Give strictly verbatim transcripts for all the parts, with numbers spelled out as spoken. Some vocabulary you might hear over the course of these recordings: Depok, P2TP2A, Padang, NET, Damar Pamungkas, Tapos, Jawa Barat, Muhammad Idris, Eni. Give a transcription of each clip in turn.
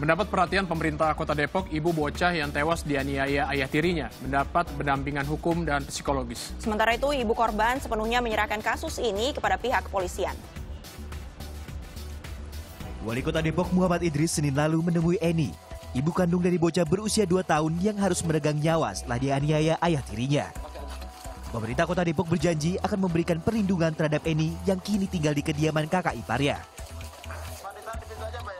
Mendapat perhatian pemerintah Kota Depok, ibu bocah yang tewas dianiaya ayah tirinya mendapat pendampingan hukum dan psikologis. Sementara itu, ibu korban sepenuhnya menyerahkan kasus ini kepada pihak kepolisian. Wali Kota Depok Muhammad Idris Senin lalu menemui Eni, ibu kandung dari bocah berusia dua tahun yang harus meregang nyawa setelah dianiaya ayah tirinya. Pemerintah Kota Depok berjanji akan memberikan perlindungan terhadap Eni yang kini tinggal di kediaman kakak iparnya.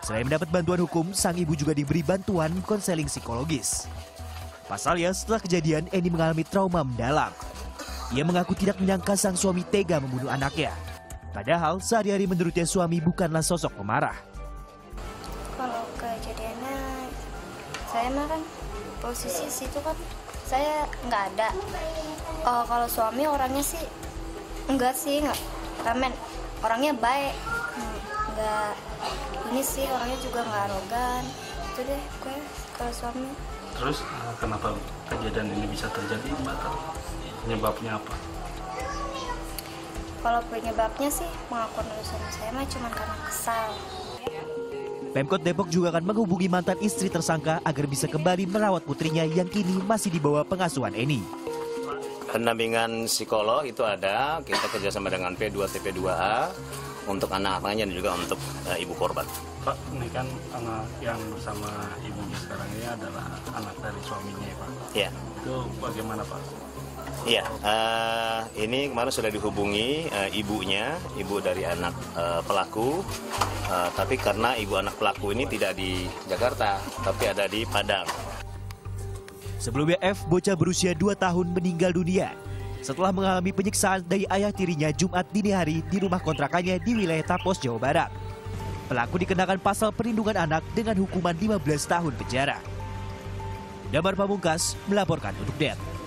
Selain mendapat bantuan hukum, sang ibu juga diberi bantuan konseling psikologis. Pasalnya, setelah kejadian, Eni mengalami trauma mendalam. Ia mengaku tidak menyangka sang suami tega membunuh anaknya. Padahal, sehari-hari menurutnya suami bukanlah sosok pemarah. Kalau kejadiannya, saya mah kan posisi situ kan saya nggak ada. Oh, kalau suami orangnya sih enggak sih, nggak ramen. Orangnya baik, nggak. Ini sih orangnya juga nggak arogan, itu deh gue kalau suami. Terus kenapa kejadian ini bisa terjadi, Mbak? Penyebabnya apa? Kalau penyebabnya sih mengaku suami saya mah cuma karena kesal. Pemkot Depok juga akan menghubungi mantan istri tersangka agar bisa kembali merawat putrinya yang kini masih di bawah pengasuhan Eni. Pendampingan psikolog itu ada, kita kerjasama dengan P dua T P dua A. Untuk anak-anaknya dan juga untuk uh, ibu korban. Pak, ini kan anak yang bersama ibunya sekarang ini adalah anak dari suaminya ya Pak? Iya. Itu bagaimana Pak? Iya, uh, ini kemarin sudah dihubungi uh, ibunya, ibu dari anak uh, pelaku. Uh, tapi karena ibu anak pelaku ini tidak di Jakarta, tapi ada di Padang. Sebelumnya F, bocah berusia dua tahun meninggal dunia setelah mengalami penyiksaan dari ayah tirinya Jumat dini hari di rumah kontrakannya di wilayah Tapos, Jawa Barat. Pelaku dikenakan pasal perlindungan anak dengan hukuman lima belas tahun penjara. Damar Pamungkas melaporkan untuk N E T.